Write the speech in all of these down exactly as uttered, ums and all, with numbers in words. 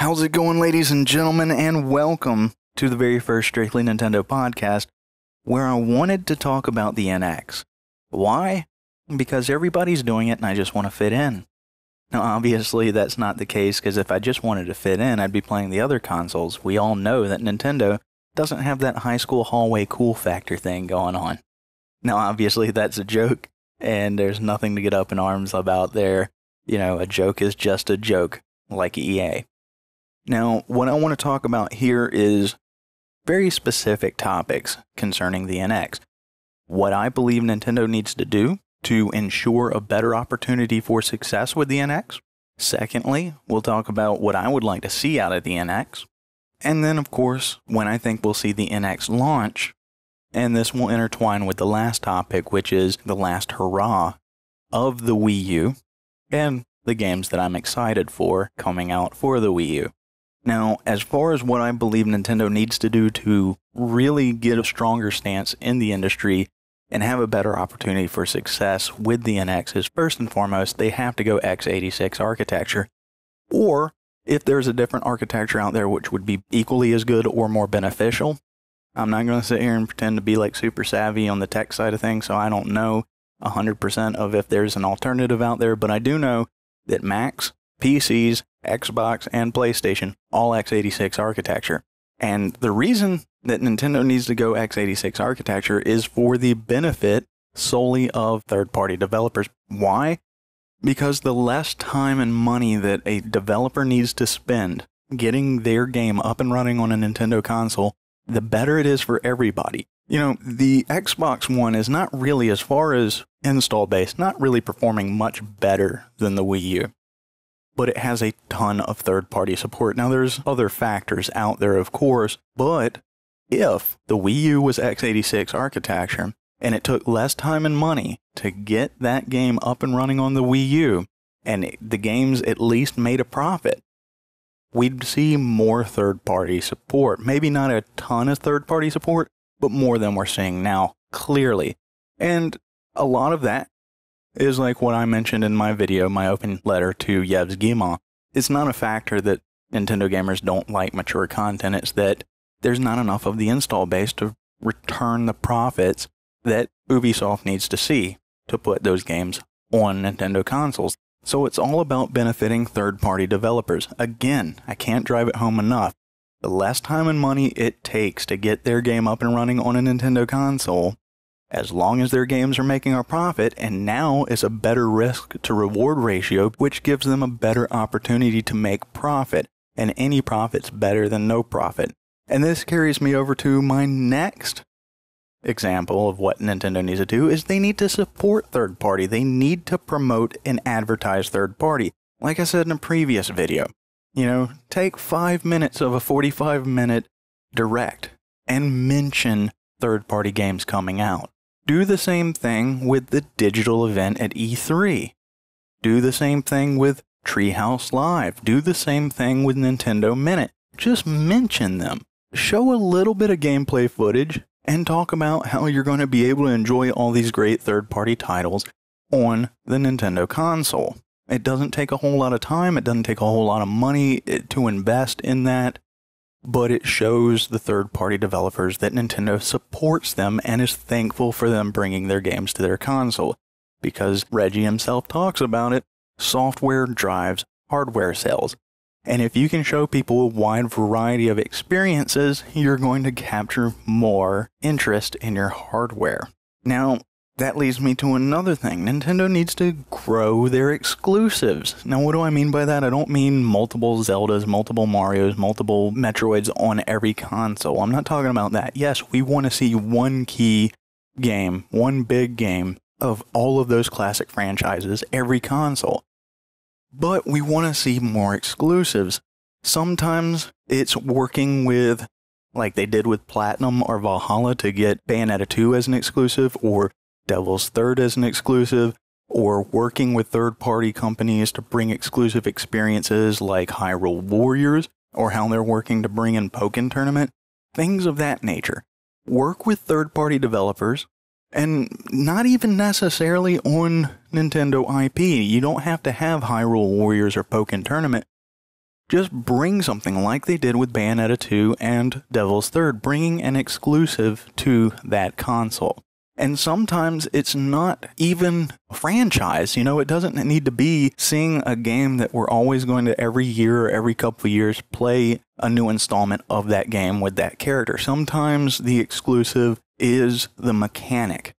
How's it going, ladies and gentlemen, and welcome to the very first Strictly Nintendo podcast, where I wanted to talk about the N X. Why? Because everybody's doing it and I just want to fit in. Now, obviously, that's not the case, because if I just wanted to fit in, I'd be playing the other consoles. We all know that Nintendo doesn't have that high school hallway cool factor thing going on. Now, obviously, that's a joke, and there's nothing to get up in arms about there. You know, a joke is just a joke, like E A. Now, what I want to talk about here is very specific topics concerning the N X. What I believe Nintendo needs to do to ensure a better opportunity for success with the N X. Secondly, we'll talk about what I would like to see out of the N X. And then, of course, when I think we'll see the N X launch. And this will intertwine with the last topic, which is the last hurrah of the Wii U and the games that I'm excited for coming out for the Wii U. Now, as far as what I believe Nintendo needs to do to really get a stronger stance in the industry and have a better opportunity for success with the N X is, first and foremost, they have to go x eighty-six architecture. Or, if there's a different architecture out there which would be equally as good or more beneficial, I'm not going to sit here and pretend to be like super savvy on the tech side of things, so I don't know one hundred percent of if there's an alternative out there, but I do know that Macs, P Cs, Xbox, and PlayStation, all x eighty-six architecture. And the reason that Nintendo needs to go x eighty-six architecture is for the benefit solely of third-party developers. Why? Because the less time and money that a developer needs to spend getting their game up and running on a Nintendo console, the better it is for everybody. You know, the Xbox One is not really, as far as install base, not really performing much better than the Wii U. But it has a ton of third-party support. Now, there's other factors out there, of course, but if the Wii U was x eighty-six architecture, and it took less time and money to get that game up and running on the Wii U, and the games at least made a profit, we'd see more third-party support. Maybe not a ton of third-party support, but more than we're seeing now, clearly. And a lot of that is like what I mentioned in my video, my open letter to Yves Guillemot. It's not a factor that Nintendo gamers don't like mature content. It's that there's not enough of the install base to return the profits that Ubisoft needs to see to put those games on Nintendo consoles. So it's all about benefiting third-party developers. Again, I can't drive it home enough. The less time and money it takes to get their game up and running on a Nintendo console, as long as their games are making a profit, and now is a better risk-to-reward ratio, which gives them a better opportunity to make profit, and any profit's better than no profit. And this carries me over to my next example of what Nintendo needs to do, is they need to support third-party. They need to promote and advertise third-party. Like I said in a previous video, you know, take five minutes of a forty-five minute direct and mention third-party games coming out. Do the same thing with the digital event at E three. Do the same thing with Treehouse Live. Do the same thing with Nintendo Minute. Just mention them. Show a little bit of gameplay footage and talk about how you're going to be able to enjoy all these great third-party titles on the Nintendo console. It doesn't take a whole lot of time. It doesn't take a whole lot of money to invest in that. But it shows the third-party developers that Nintendo supports them and is thankful for them bringing their games to their console. Because Reggie himself talks about it, software drives hardware sales. And if you can show people a wide variety of experiences, you're going to capture more interest in your hardware. Now, that leads me to another thing. Nintendo needs to grow their exclusives. Now, what do I mean by that? I don't mean multiple Zeldas, multiple Marios, multiple Metroids on every console. I'm not talking about that. Yes, we want to see one key game, one big game of all of those classic franchises, every console. But we want to see more exclusives. Sometimes it's working with, like they did with Platinum or Valhalla, to get Bayonetta two as an exclusive, or Devil's Third as an exclusive, or working with third-party companies to bring exclusive experiences like Hyrule Warriors, or how they're working to bring in Pokken Tournament, things of that nature. Work with third-party developers, and not even necessarily on Nintendo I P. You don't have to have Hyrule Warriors or Pokken Tournament. Just bring something like they did with Bayonetta two and Devil's Third, bringing an exclusive to that console. And sometimes it's not even a franchise, you know, it doesn't need to be seeing a game that we're always going to every year or every couple of years play a new installment of that game with that character. Sometimes the exclusive is the mechanic.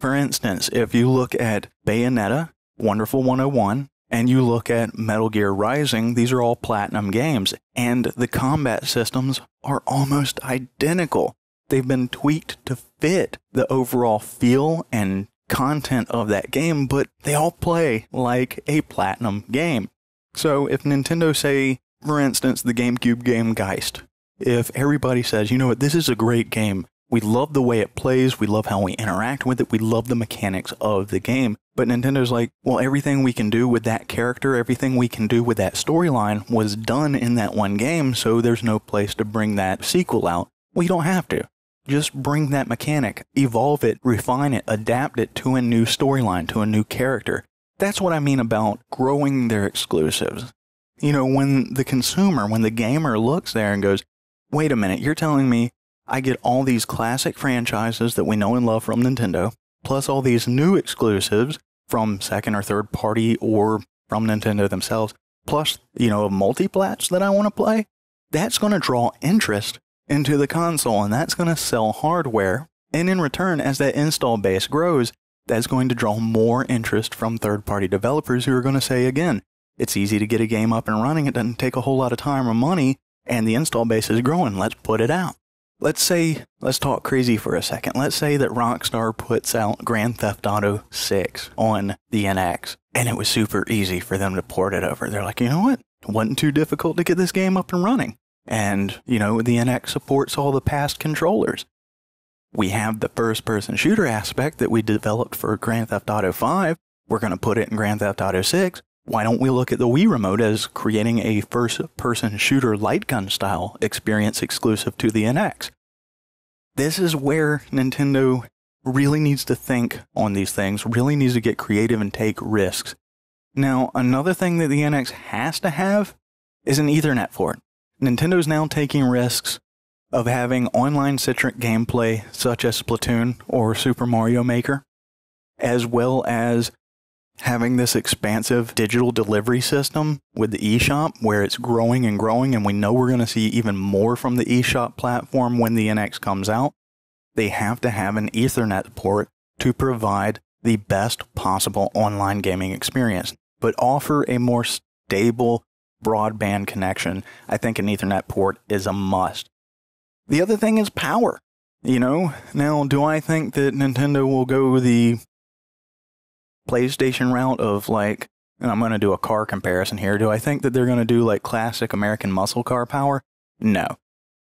For instance, if you look at Bayonetta, Wonderful one oh one, and you look at Metal Gear Rising, these are all Platinum games, and the combat systems are almost identical. They've been tweaked to fit the overall feel and content of that game, but they all play like a Platinum game. So if Nintendo say, for instance, the GameCube game Geist, if everybody says, you know what, this is a great game, we love the way it plays, we love how we interact with it, we love the mechanics of the game, but Nintendo's like, well, everything we can do with that character, everything we can do with that storyline was done in that one game, so there's no place to bring that sequel out. Well, you don't have to. Just bring that mechanic, evolve it, refine it, adapt it to a new storyline, to a new character. That's what I mean about growing their exclusives. You know, when the consumer, when the gamer looks there and goes, wait a minute, you're telling me I get all these classic franchises that we know and love from Nintendo, plus all these new exclusives from second or third party or from Nintendo themselves, plus, you know, multi-plats that I want to play? That's going to draw interest into the console, and that's going to sell hardware, and in return, as that install base grows, that's going to draw more interest from third-party developers who are going to say, again, it's easy to get a game up and running, it doesn't take a whole lot of time or money, and the install base is growing, let's put it out. Let's say, let's talk crazy for a second, let's say that Rockstar puts out Grand Theft Auto six on the N X, and it was super easy for them to port it over. They're like, you know what, it wasn't too difficult to get this game up and running. And, you know, the N X supports all the past controllers. We have the first-person shooter aspect that we developed for Grand Theft Auto five. We're going to put it in Grand Theft Auto six. Why don't we look at the Wii Remote as creating a first-person shooter light gun style experience exclusive to the N X? This is where Nintendo really needs to think on these things, really needs to get creative and take risks. Now, another thing that the N X has to have is an Ethernet port. Nintendo's now taking risks of having online-centric gameplay such as Splatoon or Super Mario Maker, as well as having this expansive digital delivery system with the eShop where it's growing and growing, and we know we're going to see even more from the eShop platform when the N X comes out. They have to have an Ethernet port to provide the best possible online gaming experience, but offer a more stable broadband connection. I think an Ethernet port is a must. The other thing is power. You know, now do I think that Nintendo will go the PlayStation route of like, and I'm going to do a car comparison here, do I think that they're going to do like classic American muscle car power? No.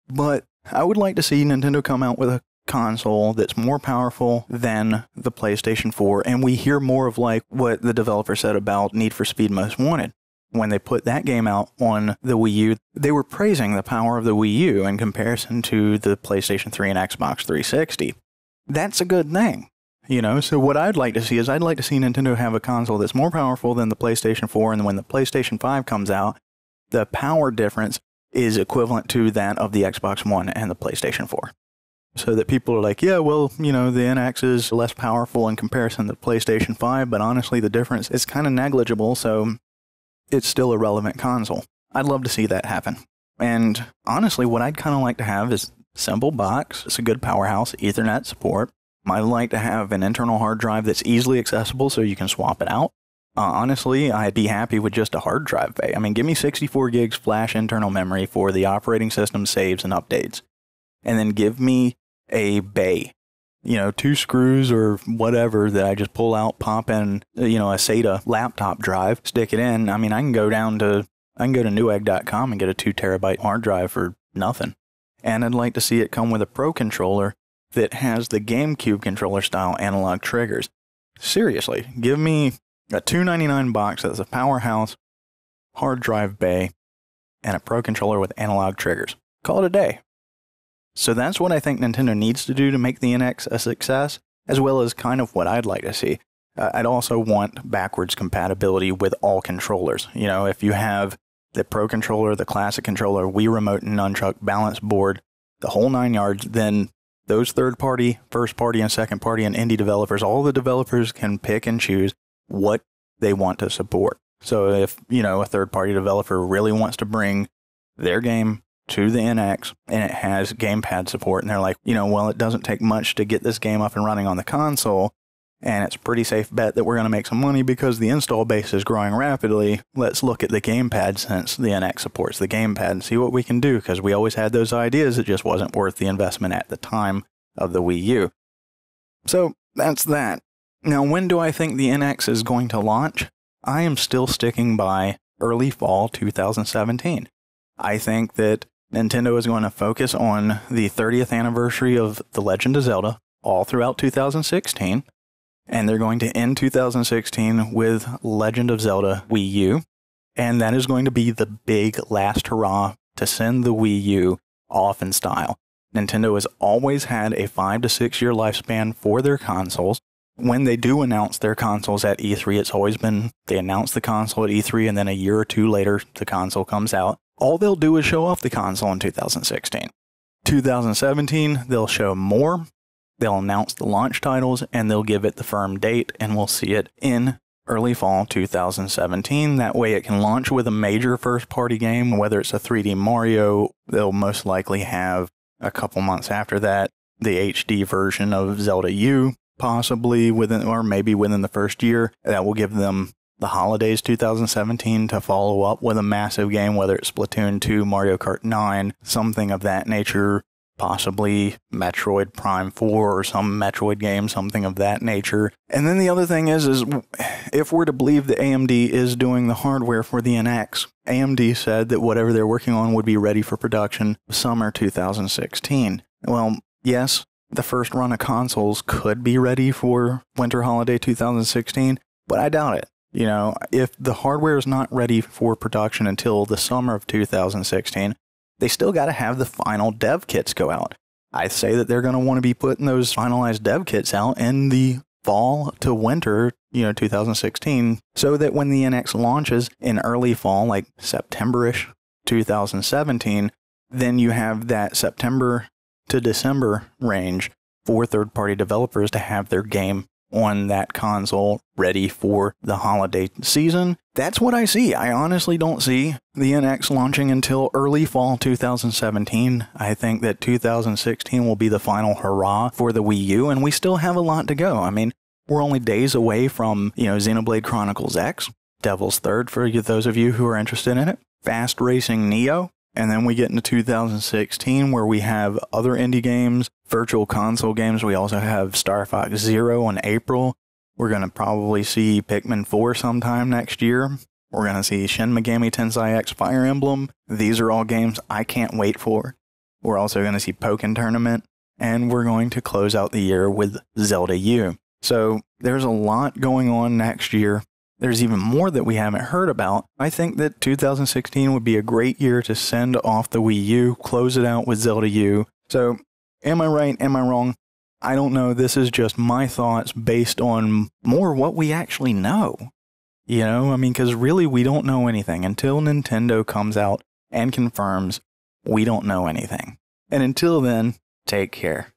But I would like to see Nintendo come out with a console that's more powerful than the PlayStation four, and we hear more of like what the developer said about Need for Speed Most Wanted. When they put that game out on the Wii U, they were praising the power of the Wii U in comparison to the PlayStation three and Xbox three sixty. That's a good thing, you know? So what I'd like to see is I'd like to see Nintendo have a console that's more powerful than the PlayStation four, and when the PlayStation five comes out, the power difference is equivalent to that of the Xbox One and the PlayStation four. So that people are like, yeah, well, you know, the N X is less powerful in comparison to the PlayStation five, but honestly, the difference is kind of negligible, so it's still a relevant console. I'd love to see that happen. And honestly, what I'd kind of like to have is simple box. It's a good powerhouse, Ethernet support. I'd like to have an internal hard drive that's easily accessible so you can swap it out. Uh, honestly, I'd be happy with just a hard drive bay. I mean, give me sixty-four gigs flash internal memory for the operating system saves and updates. And then give me a bay. You know, two screws or whatever that I just pull out, pop in, you know, a SATA laptop drive, stick it in. I mean, I can go down to, I can go to newegg dot com and get a two terabyte hard drive for nothing. And I'd like to see it come with a Pro Controller that has the GameCube controller style analog triggers. Seriously, give me a two ninety-nine box that's a powerhouse, hard drive bay, and a Pro Controller with analog triggers. Call it a day. So that's what I think Nintendo needs to do to make the N X a success, as well as kind of what I'd like to see. Uh, I'd also want backwards compatibility with all controllers. You know, if you have the Pro Controller, the Classic Controller, Wii Remote and Nunchuck, Balance Board, the whole nine yards, then those third-party, first-party, and second-party and indie developers, all the developers can pick and choose what they want to support. So if, you know, a third-party developer really wants to bring their game to the N X and it has gamepad support and they're like, you know, well, it doesn't take much to get this game up and running on the console, and it's a pretty safe bet that we're going to make some money because the install base is growing rapidly. Let's look at the gamepad since the N X supports the gamepad and see what we can do, because we always had those ideas. It just wasn't worth the investment at the time of the Wii U. So that's that. Now, when do I think the N X is going to launch? I am still sticking by early fall two thousand seventeen. I think that Nintendo is going to focus on the thirtieth anniversary of The Legend of Zelda all throughout two thousand sixteen. And they're going to end two thousand sixteen with Legend of Zelda Wii U. And that is going to be the big last hurrah to send the Wii U off in style. Nintendo has always had a five to six year lifespan for their consoles. When they do announce their consoles at E three, it's always been they announce the console at E three and then a year or two later, the console comes out. All they'll do is show off the console in two thousand sixteen. two thousand seventeen, they'll show more. They'll announce the launch titles and they'll give it the firm date, and we'll see it in early fall two thousand seventeen. That way it can launch with a major first-party game, whether it's a three D Mario. They'll most likely have a couple months after that the H D version of Zelda U, possibly within, or maybe within the first year. That will give them the holidays two thousand seventeen to follow up with a massive game, whether it's Splatoon two, Mario Kart nine, something of that nature. Possibly Metroid Prime four or some Metroid game, something of that nature. And then the other thing is, is if we're to believe that A M D is doing the hardware for the N X, A M D said that whatever they're working on would be ready for production summer two thousand sixteen. Well, yes, the first run of consoles could be ready for winter holiday two thousand sixteen, but I doubt it. You know, if the hardware is not ready for production until the summer of two thousand sixteen, they still got to have the final dev kits go out. I say that they're going to want to be putting those finalized dev kits out in the fall to winter, you know, two thousand sixteen, so that when the N X launches in early fall, like September-ish two thousand seventeen, then you have that September to December range for third-party developers to have their game on that console ready for the holiday season. That's what I see. I honestly don't see the N X launching until early fall two thousand seventeen. I think that two thousand sixteen will be the final hurrah for the Wii U, and we still have a lot to go. I mean, we're only days away from, you know, Xenoblade Chronicles X, Devil's Third for those of you who are interested in it, Fast Racing Neo, and then we get into two thousand sixteen where we have other indie games, virtual console games. We also have Star Fox Zero in April. We're going to probably see Pikmin four sometime next year. We're going to see Shin Megami Tensei X Fire Emblem. These are all games I can't wait for. We're also going to see Pokken Tournament. And we're going to close out the year with Zelda U. So there's a lot going on next year. There's even more that we haven't heard about. I think that two thousand sixteen would be a great year to send off the Wii U, close it out with Zelda U. So am I right? Am I wrong? I don't know. This is just my thoughts based on more what we actually know. You know, I mean, because really we don't know anything until Nintendo comes out and confirms we don't know anything. And until then, take care.